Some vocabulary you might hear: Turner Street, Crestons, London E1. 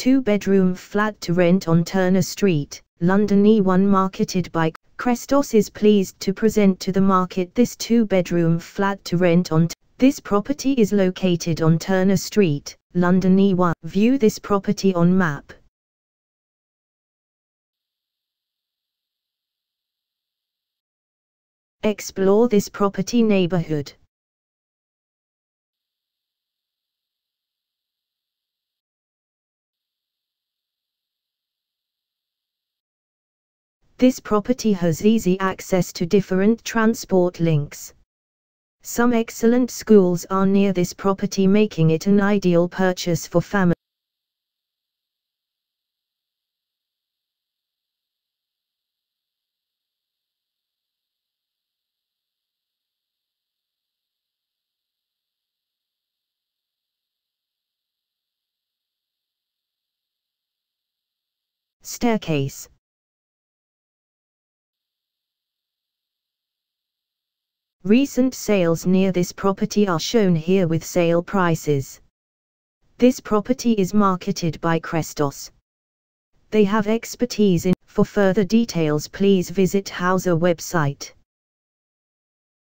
two-bedroom flat to rent on Turner Street, London E1, marketed by Crestons, is pleased to present to the market this two-bedroom flat to rent on. This property is located on Turner Street, London E1. View this property on map. Explore this property neighborhood. This property has easy access to different transport links. Some excellent schools are near this property, making it an ideal purchase for families. Staircase. Recent sales near this property are shown here with sale prices. This property is marketed by Crestons. They have expertise in. For further details, please visit our website.